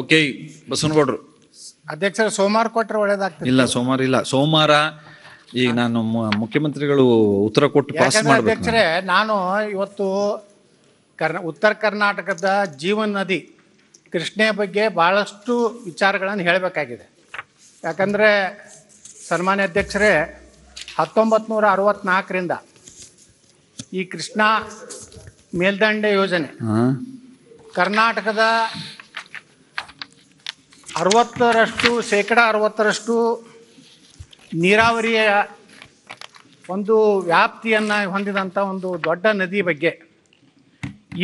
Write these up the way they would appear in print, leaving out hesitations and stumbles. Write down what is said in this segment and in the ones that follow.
Okay ಬಸವನಗೌಡರು. ಅಧ್ಯಕ್ಷರ ಸೋಮವಾರ ಕೊಟ್ಟರೆ ಒಳ್ಳೆದಾಗ್ತದೆ. ಇಲ್ಲ ಸೋಮವಾರ ಇಲ್ಲ, ಸೋಮವಾರ ಈಗ ನಾನು ಮುಖ್ಯಮಂತ್ರಿಗಳು ಉತ್ತರ ಕೊಟ್ಟು ಪಾಸ್ ಮಾಡಬೇಕು. ಅಧ್ಯಕ್ಷರೇ, ನಾನು ಇವತ್ತು ಉತ್ತರ ಕರ್ನಾಟಕದ ಜೀವನ ನದಿ ಕೃಷ್ಣೆ ಬಗ್ಗೆ ಭಾಳಷ್ಟು ವಿಚಾರಗಳನ್ನು ಹೇಳಬೇಕಾಗಿದೆ. ಯಾಕಂದರೆ ಸನ್ಮಾನ್ಯ ಅಧ್ಯಕ್ಷರೇ, 1964ರಿಂದ ಈ ಕೃಷ್ಣಾ ಮೇಲ್ದಂಡೆ ಯೋಜನೆ ಕರ್ನಾಟಕದ 60%, ಶೇಕಡ 60% ನೀರಾವರಿಯ ಒಂದು ವ್ಯಾಪ್ತಿಯನ್ನು ಹೊಂದಿದಂಥ ಒಂದು ದೊಡ್ಡ ನದಿ ಬಗ್ಗೆ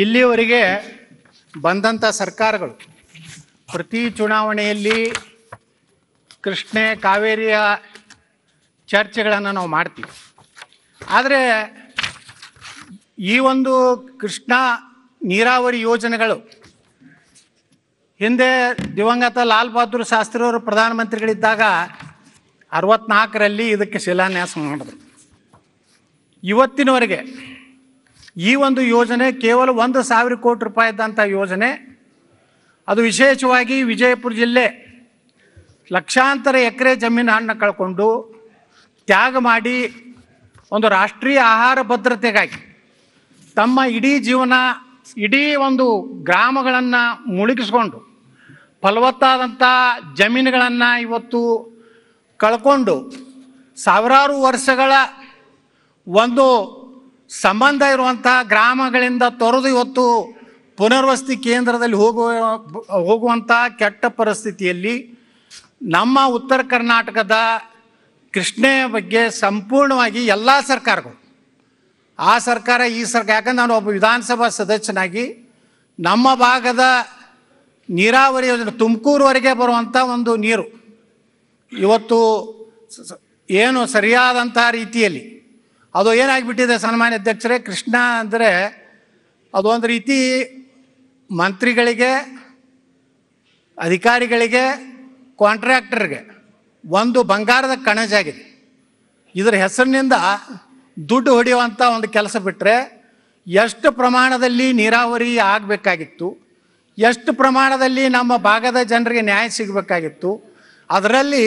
ಇಲ್ಲಿವರೆಗೆ ಬಂದಂಥ ಸರ್ಕಾರಗಳು ಪ್ರತಿ ಚುನಾವಣೆಯಲ್ಲಿ ಕೃಷ್ಣೆ ಕಾವೇರಿಯ ಚರ್ಚೆಗಳನ್ನು ನಾವು ಮಾಡ್ತೀವಿ. ಆದರೆ ಈ ಒಂದು ಕೃಷ್ಣಾ ನೀರಾವರಿ ಯೋಜನೆಗಳು ಹಿಂದೆ ದಿವಂಗತ ಲಾಲ್ ಬಹದ್ದೂರ್ ಶಾಸ್ತ್ರಿಯವರು ಪ್ರಧಾನಮಂತ್ರಿಗಳಿದ್ದಾಗ 64ರಲ್ಲಿ ಇದಕ್ಕೆ ಶಿಲಾನ್ಯಾಸ ಮಾಡಿದ್ರು. ಇವತ್ತಿನವರೆಗೆ ಈ ಒಂದು ಯೋಜನೆ ಕೇವಲ 1,000 ಕೋಟಿ ರೂಪಾಯಿ ಇದ್ದಂಥ ಯೋಜನೆ. ಅದು ವಿಶೇಷವಾಗಿ ವಿಜಯಪುರ ಜಿಲ್ಲೆ ಲಕ್ಷಾಂತರ ಎಕರೆ ಜಮೀನು ಹಣ್ಣು ಕಳ್ಕೊಂಡು ತ್ಯಾಗ ಮಾಡಿ ಒಂದು ರಾಷ್ಟ್ರೀಯ ಆಹಾರ ಭದ್ರತೆಗಾಗಿ ತಮ್ಮ ಇಡೀ ಜೀವನ, ಇಡೀ ಒಂದು ಗ್ರಾಮಗಳನ್ನು ಮುಳುಗಿಸ್ಕೊಂಡು ಫಲವತ್ತಾದಂಥ ಜಮೀನುಗಳನ್ನು ಇವತ್ತು ಕಳ್ಕೊಂಡು ಸಾವಿರಾರು ವರ್ಷಗಳ ಒಂದು ಸಂಬಂಧ ಇರುವಂಥ ಗ್ರಾಮಗಳಿಂದ ತೊರೆದು ಇವತ್ತು ಪುನರ್ವಸತಿ ಕೇಂದ್ರದಲ್ಲಿ ಹೋಗುವಂಥ ಕೆಟ್ಟ ಪರಿಸ್ಥಿತಿಯಲ್ಲಿ ನಮ್ಮ ಉತ್ತರ ಕರ್ನಾಟಕದ ಕೃಷ್ಣೆಯ ಬಗ್ಗೆ ಸಂಪೂರ್ಣವಾಗಿ ಎಲ್ಲ ಸರ್ಕಾರಗಳು, ಆ ಸರ್ಕಾರ ಈ ಸರ್ಕಾರ, ಯಾಕಂದ್ರೆ ನಾನು ಒಬ್ಬ ವಿಧಾನಸಭಾ ಸದಸ್ಯನಾಗಿ ನಮ್ಮ ಭಾಗದ ನೀರಾವರಿ ಯೋಜನೆ ತುಮಕೂರುವರೆಗೆ ಬರುವಂಥ ಒಂದು ನೀರು ಇವತ್ತು ಏನು ಸರಿಯಾದಂಥ ರೀತಿಯಲ್ಲಿ ಅದು ಏನಾಗಿಬಿಟ್ಟಿದೆ ಸನ್ಮಾನ್ಯ ಅಧ್ಯಕ್ಷರೇ, ಕೃಷ್ಣ ಅಂದರೆ ಅದೊಂದು ರೀತಿ ಮಂತ್ರಿಗಳಿಗೆ, ಅಧಿಕಾರಿಗಳಿಗೆ, ಕಾಂಟ್ರಾಕ್ಟರ್ಗೆ ಒಂದು ಬಂಗಾರದ ಕಣಜಾಗಿದೆ. ಇದರ ಹೆಸರಿನಿಂದ ದುಡ್ಡು ಹೊಡೆಯುವಂಥ ಒಂದು ಕೆಲಸ ಬಿಟ್ಟರೆ ಎಷ್ಟು ಪ್ರಮಾಣದಲ್ಲಿ ನೀರಾವರಿ ಆಗಬೇಕಾಗಿತ್ತು, ಎಷ್ಟು ಪ್ರಮಾಣದಲ್ಲಿ ನಮ್ಮ ಭಾಗದ ಜನರಿಗೆ ನ್ಯಾಯ ಸಿಗಬೇಕಾಗಿತ್ತು. ಅದರಲ್ಲಿ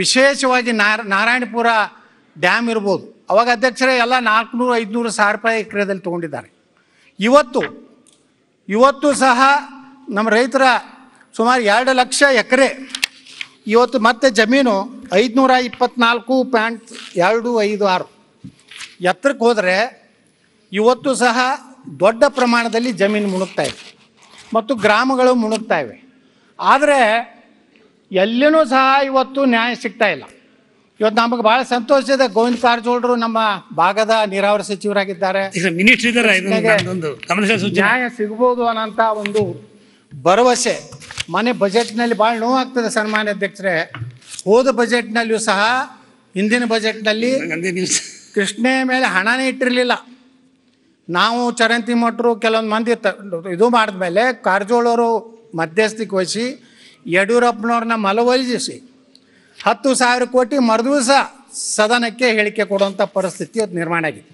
ವಿಶೇಷವಾಗಿ ನಾರಾಯಣಪುರ ಡ್ಯಾಮ್ ಇರ್ಬೋದು, ಅವಾಗ ಅಧ್ಯಕ್ಷರೇ ಎಲ್ಲ 400-500 ಸಾವಿರ ರೂಪಾಯಿ ಎಕರೆದಲ್ಲಿ ತೊಗೊಂಡಿದ್ದಾರೆ. ಇವತ್ತು ಸಹ ನಮ್ಮ ರೈತರ ಸುಮಾರು 2 ಲಕ್ಷ ಎಕರೆ ಇವತ್ತು ಮತ್ತೆ ಜಮೀನು 524.256 ಎತ್ತರಕ್ಕೆ ಹೋದರೆ ಇವತ್ತು ಸಹ ದೊಡ್ಡ ಪ್ರಮಾಣದಲ್ಲಿ ಜಮೀನು ಮುಣುಗ್ತಾ ಇದೆ ಮತ್ತು ಗ್ರಾಮಗಳು ಮುಣುಗ್ತಾ ಇವೆ. ಆದರೆ ಎಲ್ಲಿನೂ ಸಹ ಇವತ್ತು ನ್ಯಾಯ ಸಿಗ್ತಾ ಇಲ್ಲ. ಇವತ್ತು ನಮಗೆ ಭಾಳ ಸಂತೋಷ ಇದೆ, ಗೋವಿಂದ ಕಾರಜೋಳರು ನಮ್ಮ ಭಾಗದ ನೀರಾವರಿ ಸಚಿವರಾಗಿದ್ದಾರೆ. ನ್ಯಾಯ ಸಿಗ್ಬೋದು ಅನ್ನೋಂಥ ಒಂದು ಭರವಸೆ ಮನೆ ಬಜೆಟ್ನಲ್ಲಿ ಭಾಳ ನೋವಾಗ್ತದೆ ಸನ್ಮಾನ್ಯ ಅಧ್ಯಕ್ಷರೇ. ಹೋದ ಬಜೆಟ್ನಲ್ಲಿಯೂ ಸಹ, ಹಿಂದಿನ ಬಜೆಟ್ನಲ್ಲಿ ಕೃಷ್ಣೆಯ ಮೇಲೆ ಹಣನೇ ಇಟ್ಟಿರಲಿಲ್ಲ. ನಾವು ಚರಂತಿ ಮಠರು ಕೆಲವೊಂದು ಮಂದಿ ಇದು ಮಾಡಿದ್ಮೇಲೆ ಕಾರಜೋಳವರು ಮಧ್ಯಸ್ಥಿಕೆ ವಹಿಸಿ ಯಡಿಯೂರಪ್ಪನವ್ರನ್ನ ಮನವೊಲಿಸಿ 10,000 ಕೋಟಿ ಮರುದಿವಸ ಸದನಕ್ಕೆ ಹೇಳಿಕೆ ಕೊಡುವಂಥ ಪರಿಸ್ಥಿತಿ ಇವತ್ತು ನಿರ್ಮಾಣ ಆಗಿದೆ.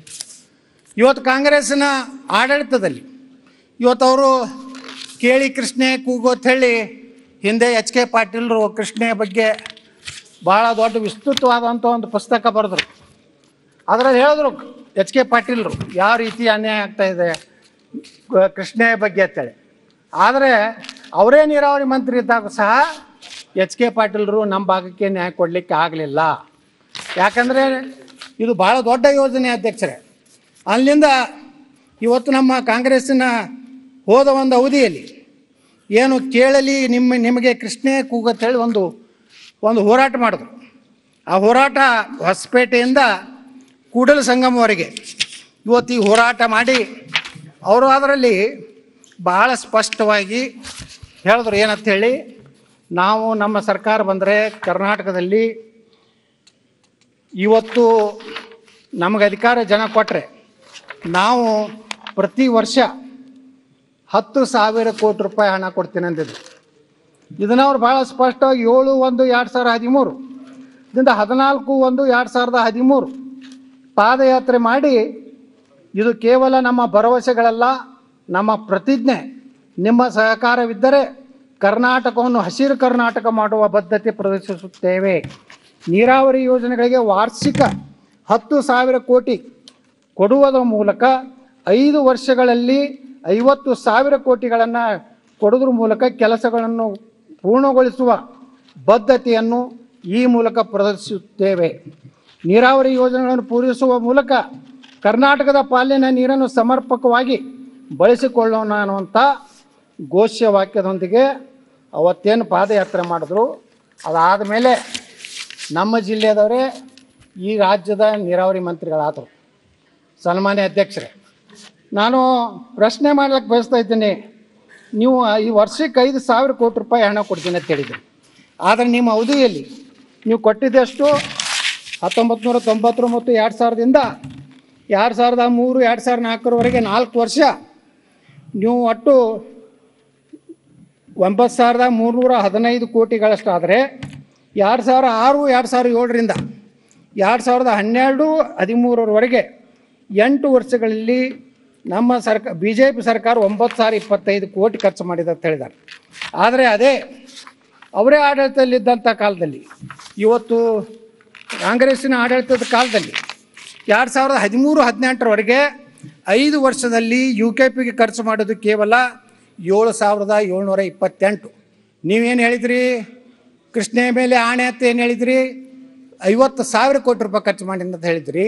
ಇವತ್ತು ಕಾಂಗ್ರೆಸ್ಸಿನ ಆಡಳಿತದಲ್ಲಿ ಇವತ್ತವರು ಕೇಳಿ ಕೃಷ್ಣೆ ಕೂಗೋತ್ಹೇಳಿ ಹಿಂದೆ HK ಪಾಟೀಲ್ರು ಕೃಷ್ಣೆಯ ಬಗ್ಗೆ ಭಾಳ ದೊಡ್ಡ ವಿಸ್ತೃತವಾದಂಥ ಒಂದು ಪುಸ್ತಕ ಬರೆದರು. ಅದರಲ್ಲಿ ಹೇಳಿದ್ರು HK ಪಾಟೀಲ್ರು ಯಾವ ರೀತಿ ಅನ್ಯಾಯ ಆಗ್ತಾಯಿದೆ ಕೃಷ್ಣೆಯ ಬಗ್ಗೆ ಅಂತೇಳಿ. ಆದರೆ ಅವರೇ ನೀರಾವರಿ ಮಂತ್ರಿ ಇದ್ದಾಗ ಸಹ HK ಪಾಟೀಲ್ರು ನಮ್ಮ ಭಾಗಕ್ಕೆ ನ್ಯಾಯ ಕೊಡಲಿಕ್ಕೆ ಆಗಲಿಲ್ಲ. ಯಾಕಂದರೆ ಇದು ಭಾಳ ದೊಡ್ಡ ಯೋಜನೆ ಅಧ್ಯಕ್ಷರೇ. ಅಲ್ಲಿಂದ ಇವತ್ತು ನಮ್ಮ ಕಾಂಗ್ರೆಸ್ಸಿನ ಹೋದ ಒಂದು ಅವಧಿಯಲ್ಲಿ ಏನು ಕೇಳಲಿ ನಿಮಗೆ ಕೃಷ್ಣೆ ಕೂಗತ್ತೇಳಿ ಒಂದು ಒಂದು ಹೋರಾಟ ಮಾಡಿದ್ರು. ಆ ಹೋರಾಟ ಹೊಸಪೇಟೆಯಿಂದ ಕೂಡಲ ಸಂಗಮವರೆಗೆ ಇವತ್ತು ಈ ಹೋರಾಟ ಮಾಡಿ ಅವರು ಅದರಲ್ಲಿ ಬಹಳ ಸ್ಪಷ್ಟವಾಗಿ ಹೇಳಿದ್ರು ಏನಂಥೇಳಿ, ನಾವು ನಮ್ಮ ಸರ್ಕಾರ ಬಂದರೆ ಕರ್ನಾಟಕದಲ್ಲಿ ಇವತ್ತು ನಮಗೆ ಅಧಿಕಾರ ಜನ ಕೊಟ್ಟರೆ ನಾವು ಪ್ರತಿ ವರ್ಷ 10,000 ಕೋಟಿ ರೂಪಾಯಿ ಹಣ ಕೊಡ್ತೀನಿ ಅಂದಿದ್ರು. ಇದನ್ನು ಅವ್ರು ಭಾಳ ಸ್ಪಷ್ಟವಾಗಿ 7/1/2013 ಇದರಿಂದ 14/1/2013 ಪಾದಯಾತ್ರೆ ಮಾಡಿ ಇದು ಕೇವಲ ನಮ್ಮ ಭರವಸೆಗಳಲ್ಲ, ನಮ್ಮ ಪ್ರತಿಜ್ಞೆ, ನಿಮ್ಮ ಸಹಕಾರವಿದ್ದರೆ ಕರ್ನಾಟಕವನ್ನು ಹಸಿರು ಕರ್ನಾಟಕ ಮಾಡುವ ಬದ್ಧತೆ ಪ್ರದರ್ಶಿಸುತ್ತೇವೆ. ನೀರಾವರಿ ಯೋಜನೆಗಳಿಗೆ ವಾರ್ಷಿಕ 10,000 ಕೋಟಿ ಕೊಡುವುದರ ಮೂಲಕ 5 ವರ್ಷಗಳಲ್ಲಿ 50,000 ಕೋಟಿಗಳನ್ನು ಕೊಡುವುದರ ಮೂಲಕ ಕೆಲಸಗಳನ್ನು ಪೂರ್ಣಗೊಳಿಸುವ ಬದ್ಧತೆಯನ್ನು ಈ ಮೂಲಕ ಪ್ರದರ್ಶಿಸುತ್ತೇವೆ. ನೀರಾವರಿ ಯೋಜನೆಗಳನ್ನು ಪೂರೈಸುವ ಮೂಲಕ ಕರ್ನಾಟಕದ ಪಾಲಿನ ನೀರನ್ನು ಸಮರ್ಪಕವಾಗಿ ಬಳಸಿಕೊಳ್ಳೋಣ ಅನ್ನುವಂಥ ಘೋಷ ವಾಕ್ಯದೊಂದಿಗೆ ಅವತ್ತೇನು ಪಾದಯಾತ್ರೆ ಮಾಡಿದ್ರು. ಅದಾದ ಮೇಲೆ ನಮ್ಮ ಜಿಲ್ಲೆಯದವರೇ ಈ ರಾಜ್ಯದ ನೀರಾವರಿ ಮಂತ್ರಿಗಳಾದರು ಸನ್ಮಾನ್ಯ ಅಧ್ಯಕ್ಷರೇ. ನಾನು ಪ್ರಶ್ನೆ ಮಾಡ್ಲಿಕ್ಕೆ ಬಯಸ್ತಾ ಇದ್ದೀನಿ. ನೀವು ಈ ವರ್ಷಕ್ಕೆ 5,000 ಕೋಟಿ ರೂಪಾಯಿ ಹಣ ಕೊಡ್ತೀನಿ ಅಂತ ಹೇಳಿದ್ರಿ, ಆದರೆ ನಿಮ್ಮ ಅವಧಿಯಲ್ಲಿ ನೀವು ಕೊಟ್ಟಿದ್ದೆಷ್ಟು? 1999 2000ದಿಂದ 2003 2004ರವರೆಗೆ 4 ವರ್ಷ ನೀವು ಒಟ್ಟು 9,315 ಕೋಟಿಗಳಷ್ಟಾದರೆ 2006 2007ರಿಂದ 2012-13 8 ವರ್ಷಗಳಲ್ಲಿ ನಮ್ಮ BJP ಸರ್ಕಾರ 9,025 ಕೋಟಿ ಖರ್ಚು ಮಾಡಿದೆ ಅಂತ ಹೇಳಿದ್ದಾರೆ. ಆದರೆ ಅದೇ ಅವರೇ ಆಡಳಿತದಲ್ಲಿದ್ದಂಥ ಕಾಲದಲ್ಲಿ, ಇವತ್ತು ಕಾಂಗ್ರೆಸ್ಸಿನ ಆಡಳಿತದ ಕಾಲದಲ್ಲಿ 2013-18 5 ವರ್ಷದಲ್ಲಿ UKPಗೆ ಖರ್ಚು ಮಾಡೋದು ಕೇವಲ 7,728. ನೀವೇನು ಹೇಳಿದ್ರಿ? ಕೃಷ್ಣೆ ಮೇಲೆ ಆಣೆ ಅಂತ ಏನು ಹೇಳಿದ್ರಿ? 50,000 ಕೋಟಿ ರೂಪಾಯಿ ಖರ್ಚು ಮಾಡಿ ಅಂತ ಹೇಳಿದ್ರಿ.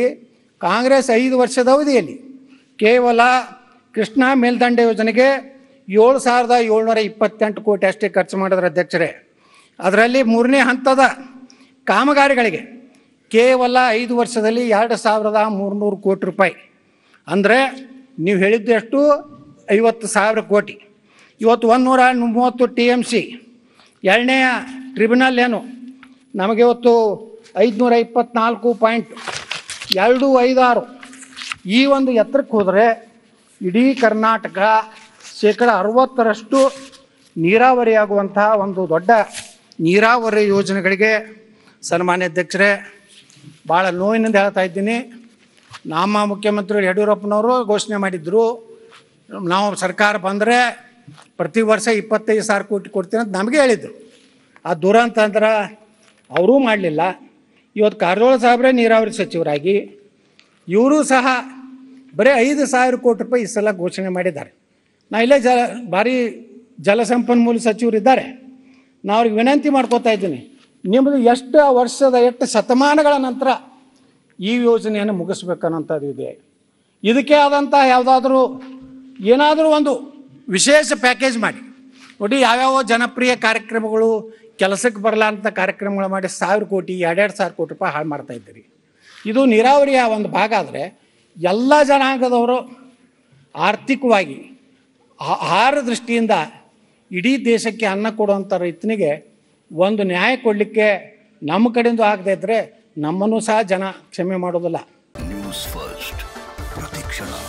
ಕಾಂಗ್ರೆಸ್ 5 ವರ್ಷದ ಅವಧಿಯಲ್ಲಿ ಕೇವಲ ಕೃಷ್ಣಾ ಮೇಲ್ದಂಡೆ ಯೋಜನೆಗೆ 7,728 ಕೋಟಿ ಅಷ್ಟೇ ಖರ್ಚು ಮಾಡಿದ್ರ ಅಧ್ಯಕ್ಷರೇ. ಅದರಲ್ಲಿ 3ನೇ ಹಂತದ ಕಾಮಗಾರಿಗಳಿಗೆ ಕೇವಲ 5 ವರ್ಷದಲ್ಲಿ 2,300 ಕೋಟಿ ರೂಪಾಯಿ. ಅಂದರೆ ನೀವು ಹೇಳಿದ್ದು ಎಷ್ಟು? 50,000 ಕೋಟಿ. ಇವತ್ತು 130 TMC. ಎರಡನೆಯ ಟ್ರಿಬ್ಯುನಲ್ ಏನು ನಮಗೆ ಇವತ್ತು 524.256 ಈ ಒಂದು ಎತ್ತರಕ್ಕೆ ಹೋದರೆ ಇಡೀ ಕರ್ನಾಟಕ 60% ನೀರಾವರಿಯಾಗುವಂತಹ ಒಂದು ದೊಡ್ಡ ನೀರಾವರಿ ಯೋಜನೆಗಳಿಗೆ ಸನ್ಮಾನ್ಯ ಅಧ್ಯಕ್ಷರೇ ಭಾಳ ನೋವಿನಿಂದ ಹೇಳ್ತಾ ಇದ್ದೀನಿ. ನಮ್ಮ ಮುಖ್ಯಮಂತ್ರಿ ಯಡಿಯೂರಪ್ಪನವರು ಘೋಷಣೆ ಮಾಡಿದ್ದರು, ನಾವು ಸರ್ಕಾರ ಬಂದರೆ ಪ್ರತಿ ವರ್ಷ 25,000 ಕೋಟಿ ಕೊಡ್ತೀನಿ ಅಂತ ನಮಗೆ ಹೇಳಿದರು. ಆ ದುರಂತರ ಅವರೂ ಮಾಡಲಿಲ್ಲ. ಇವತ್ತು ಕಾರಜೋಳ ಸಾಹೇಬ್ರೆ ನೀರಾವರಿ ಸಚಿವರಾಗಿ ಇವರು ಸಹ ಬರೀ 5,000 ಕೋಟಿ ರೂಪಾಯಿ ಈ ಸಲ ಘೋಷಣೆ ಮಾಡಿದ್ದಾರೆ. ನಾ ಇಲ್ಲೇ ಭಾರಿ ಜಲಸಂಪನ್ಮೂಲ ಸಚಿವರಿದ್ದಾರೆ, ನಾ ಅವ್ರಿಗೆ ವಿನಂತಿ ಮಾಡ್ಕೋತಾ ಇದ್ದೀನಿ, ನಿಮ್ಮದು ಎಷ್ಟು ವರ್ಷದ ಎಷ್ಟು ಶತಮಾನಗಳ ನಂತರ ಈ ಯೋಜನೆಯನ್ನು ಮುಗಿಸ್ಬೇಕನ್ನೋಂಥದ್ದು ಇದೆ. ಇದಕ್ಕೆ ಆದಂಥ ಯಾವುದಾದ್ರೂ ಏನಾದರೂ ಒಂದು ವಿಶೇಷ ಪ್ಯಾಕೇಜ್ ಮಾಡಿ ನೋಡಿ. ಯಾವ್ಯಾವ ಜನಪ್ರಿಯ ಕಾರ್ಯಕ್ರಮಗಳು ಕೆಲಸಕ್ಕೆ ಬರಲ್ಲ ಅಂತ ಕಾರ್ಯಕ್ರಮಗಳು ಮಾಡಿ 1,000 ಕೋಟಿ 2,000 ಕೋಟಿ ರೂಪಾಯಿ ಹಾಳು ಮಾಡ್ತಾಯಿದ್ದೀರಿ. ಇದು ನೀರಾವರಿಯ ಒಂದು ಭಾಗ. ಆದರೆ ಎಲ್ಲ ಜನಾಂಗದವರು ಆರ್ಥಿಕವಾಗಿ ಆಹಾರ ದೃಷ್ಟಿಯಿಂದ ಇಡೀ ದೇಶಕ್ಕೆ ಅನ್ನ ಕೊಡುವಂಥ ರೈತನಿಗೆ ಒಂದು ನ್ಯಾಯ ಕೊಡಲಿಕ್ಕೆ ನಮ್ಮ ಕಡೆಯಿಂದ ಆಗದೇ ಇದ್ದರೆ ನಮ್ಮನ್ನು ಸಹ ಜನ ಕ್ಷಮೆ ಮಾಡೋದಿಲ್ಲ. ನ್ಯೂಸ್ ಫಸ್ಟ್ ಪ್ರತಿಕ್ಷಣ.